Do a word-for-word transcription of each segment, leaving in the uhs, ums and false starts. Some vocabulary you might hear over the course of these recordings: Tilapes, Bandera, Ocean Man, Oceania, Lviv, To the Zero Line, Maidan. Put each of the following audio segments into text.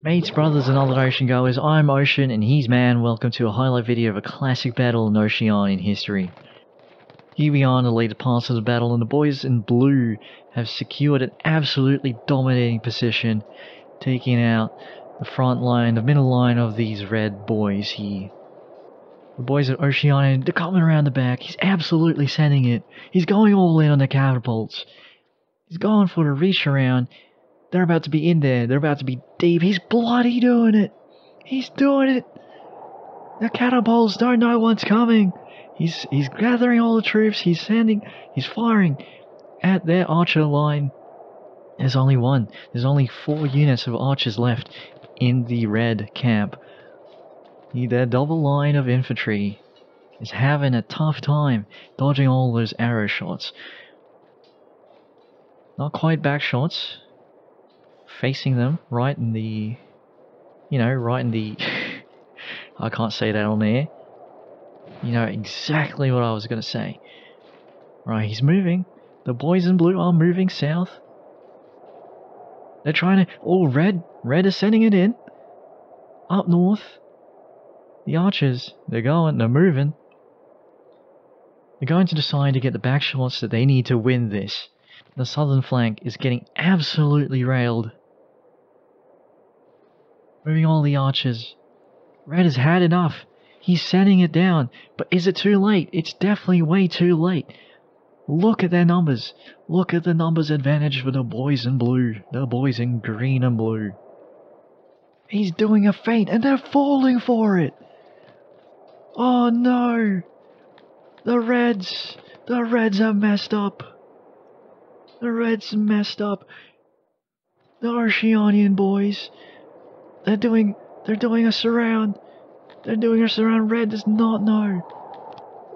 Mates, brothers and other ocean goers, I'm Ocean and he's Man. Welcome to a highlight video of a classic battle in Oceanian history. Here we are in the later parts of the battle and the boys in blue have secured an absolutely dominating position, taking out the front line, the middle line of these red boys here. The boys at Oceania, they're coming around the back, he's absolutely sending it. He's going all in on the catapults. He's going for the reach around. They're about to be in there. They're about to be deep. He's bloody doing it. He's doing it. The catapults don't know what's coming. He's he's gathering all the troops. He's sending. He's firing at their archer line. There's only one. There's only four units of archers left in the red camp. Their double line of infantry is having a tough time dodging all those arrow shots. Not quite back shots. Facing them right in the, you know, right in the, I can't say that on air, you know exactly what I was going to say. Right, he's moving, the boys in blue are moving south, they're trying to, oh red, red is sending it in, up north, the archers, they're going, they're moving, they're going to decide to get the back shots that they need to win this. The southern flank is getting absolutely railed. Moving all the archers. Red has had enough. He's sending it down. But is it too late? It's definitely way too late. Look at their numbers. Look at the numbers advantage for the boys in blue. The boys in green and blue. He's doing a feint and they're falling for it. Oh no. The Reds. The Reds are messed up. The Reds messed up. The Oceanian boys. They're doing they're doing a surround. They're doing a surround. Red does not know.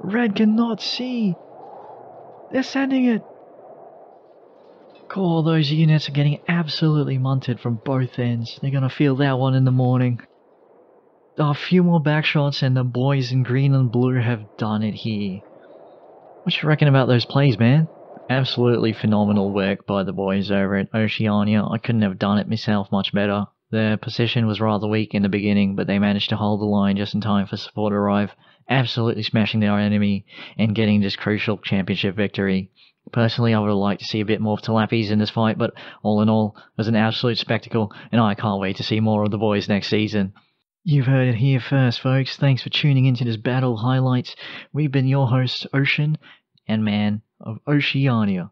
Red cannot see. They're sending it. Cool, those units are getting absolutely munted from both ends. They're gonna feel that one in the morning. Oh, a few more backshots and the boys in green and blue have done it here. What you reckon about those plays, man? Absolutely phenomenal work by the boys over at Oceania. I couldn't have done it myself much better. Their position was rather weak in the beginning, but they managed to hold the line just in time for support to arrive, absolutely smashing their enemy and getting this crucial championship victory. Personally, I would have liked to see a bit more of Tilapes in this fight, but all in all, it was an absolute spectacle, and I can't wait to see more of the boys next season. You've heard it here first, folks. Thanks for tuning into this battle highlights. We've been your hosts, Ocean and Man of Oceania,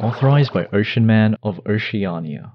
authorized by Ocean Man of Oceania.